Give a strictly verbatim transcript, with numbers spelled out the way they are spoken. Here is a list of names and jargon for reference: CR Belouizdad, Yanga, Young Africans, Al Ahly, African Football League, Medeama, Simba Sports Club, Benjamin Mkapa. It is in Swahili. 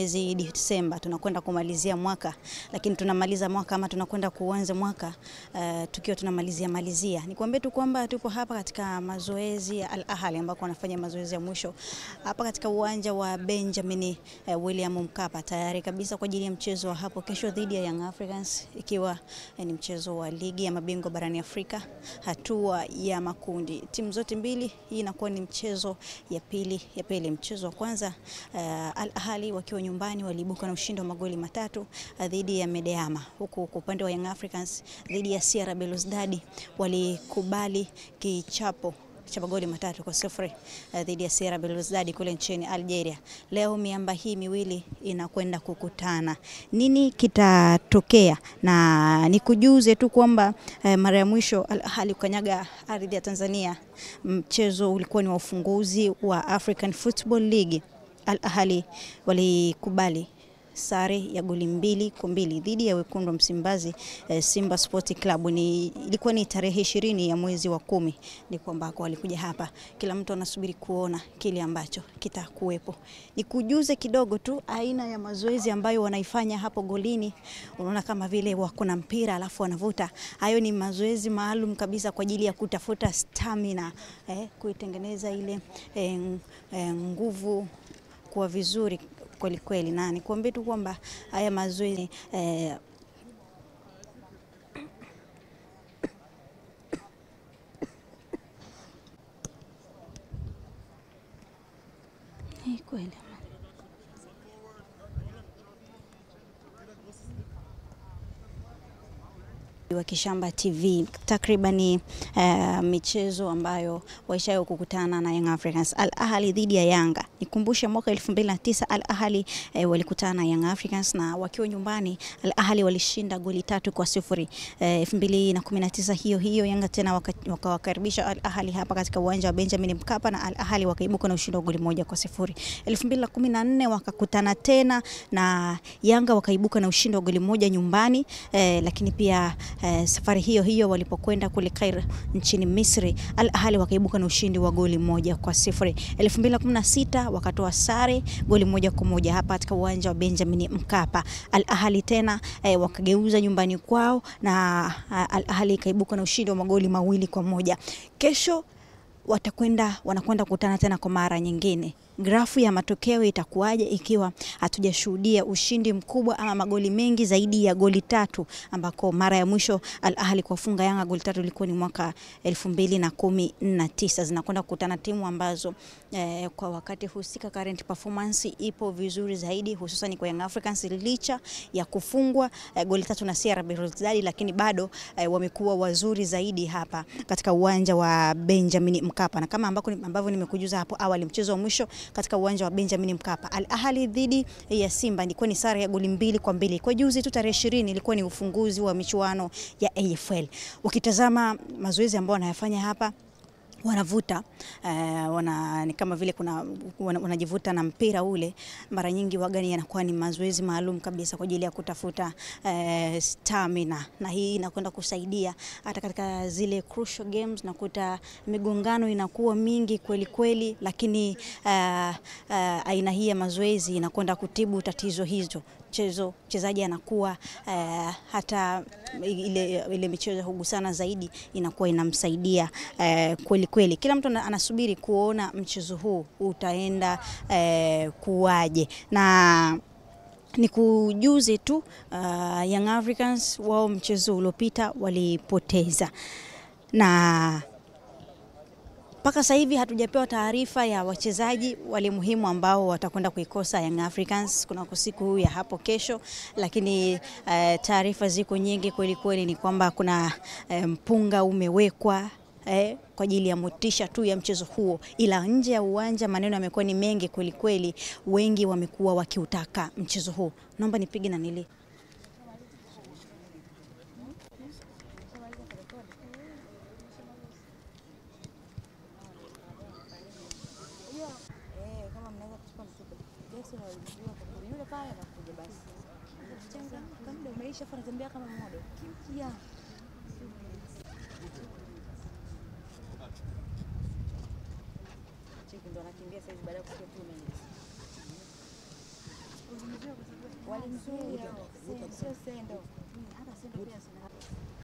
Mwezi Disemba tunakwenda kumalizia mwaka, lakini tunamaliza mwaka ama tunakwenda kuanza mwaka uh, tukiwa tunamalizia malizia. Nikwambie tu kwamba tupo hapa katika mazoezi ya Al Ahly ambao wanafanya mazoezi ya mwisho hapa katika uwanja wa Benjamin uh, William Mkapa, tayari kabisa kwa ajili ya mchezo wa hapo kesho dhidi ya Young Africans, ikiwa uh, ni mchezo wa ligi ya mabingwa barani Afrika hatua ya makundi. Timu zote mbili, hii inakuwa ni mchezo ya pili ya pele. Mchezo wa kwanza uh, Al Ahly wakiwa nyumbani waliibuka na ushindi wa magoli matatu dhidi ya Medeama, huku kwa upande wa Young Africans dhidi ya C R Belouizdad walikubali kichapo cha magoli matatu kwa sifuri dhidi ya C R Belouizdad kule nchini Algeria. Leo miamba hii miwili inakwenda kukutana. Nini kitatokea? Na nikujuze tu kwamba eh, mara ya mwisho Al Ahly kanyaga ardhi ya Tanzania, mchezo ulikuwa ni wa ufunguzi wa African Football League. Al Ahly walikubali sare ya goli mbili kwa mbili dhidi ya wekundu Msimbazi eh, Simba Sports Club. Ni ilikuwa ni tarehe ishirini ya mwezi wa kumi ni kwamba walikuja hapa. Kila mtu anasubiri kuona kile ambacho kitakuwepo. Nikujuze kidogo tu aina ya mazoezi ambayo wanaifanya hapo golini. Unaona kama vile wako na mpira alafu wanavuta. Hayo ni mazoezi maalum kabisa kwa ajili ya kutafuta stamina, eh, kuitengeneza ile eh, eh, nguvu kwa vizuri kweli kweli. Na nikuambie tu kwamba haya mazoezi eh, kweli wa Kishamba T V takribani uh, michezo ambayo waishayo kukutana na Young Africans. Al Ahly dhidi ya Yanga, nikumbushe mwaka elfu mbili na tisa Al Ahly eh, walikutana Young Africans, na wakiwa nyumbani Al Ahly walishinda goli tatu kwa sifuri. eh, elfu mbili na kumi na tisa hiyo hiyo Yanga tena wakawakaribisha waka Al Ahly hapa katika uwanja wa Benjamin Mkapa, na Al Ahly wakaibuka na ushindi wa goli moja kwa sifuri. elfu mbili na kumi na nne wakakutana tena na Yanga, wakaibuka na ushindi wa goli moja nyumbani, eh, lakini pia Uh, safari hiyo hiyo walipokwenda kule Kairo nchini Misri Al Ahly wakaibuka na ushindi wa goli moja kwa sifuri. elfu mbili na kumi na sita wakatoa sare goli moja kwa moja hapa katika uwanja wa Benjamin Mkapa. Al Ahly tena eh, wakageuza nyumbani kwao, na uh, Al Ahly kaibuka na ushindi wa magoli mawili kwa moja. Kesho watakwenda wanakwenda kukutana tena kwa mara nyingine. Grafu ya matokeo itakuwaje ikiwa hatujashuhudia ushindi mkubwa ama magoli mengi zaidi ya goli tatu, ambako mara ya mwisho Al Ahly kufunga Yanga goli tatu ilikuwa ni mwaka elfu mbili na kumi na tisa. Zinakwenda kukutana timu ambazo eh, kwa wakati husika current performance ipo vizuri zaidi, hususan kwa Young Africans licha ya kufungwa eh, goli tatu na C R Belouizdad, lakini bado eh, wamekuwa wazuri zaidi hapa katika uwanja wa Benjamin Mkapa. Na kama ambako ambavyo nimekujuza hapo awali, mchezo wa mwisho katika uwanja wa Benjamin Mkapa Al Ahly dhidi ya Simba ilikuwa ni sare ya goli mbili kwa mbili. Kwa juzi tu tarehe ishirini ilikuwa ni ufunguzi wa michuano ya A F L. Ukitazama mazoezi ambayo wanayafanya hapa, wanavuta eh, wana ni kama vile kuna wanajivuta na mpira ule. Mara nyingi wagani yanakuwa ni mazoezi maalum kabisa kwa ajili ya kutafuta eh, stamina, na hii inakwenda kusaidia hata katika zile crucial games. Nakuta migongano inakuwa mingi kweli kweli, lakini eh, eh, aina hii ya mazoezi inakwenda kutibu tatizo hizo. Mchezo mchezaji anakuwa eh, hata ile ile michezo hugusana zaidi, inakuwa inamsaidia eh, kweli kweli. Kila mtu anasubiri kuona mchezo huu utaenda eh, kuwaje. Na ni kujuze tu uh, Young Africans wao mchezo uliopita walipoteza, na mpaka sasa hivi hatujapewa taarifa ya wachezaji wale muhimu ambao watakwenda kuikosa Young Africans kuna siku ya hapo kesho. Lakini uh, taarifa ziko nyingi kweli kweli. Ni kwamba kuna mpunga um, umewekwa eh, kwa ajili ya motisha tu ya mchezo huo, ila nje ya uwanja maneno yamekuwa ni mengi kweli kweli. Wengi wamekuwa wakiutaka mchezo huo. Naomba nipige na nili Yeah. Chicken don't like him, yes, it's better for two minutes. walimzuia sio sendo.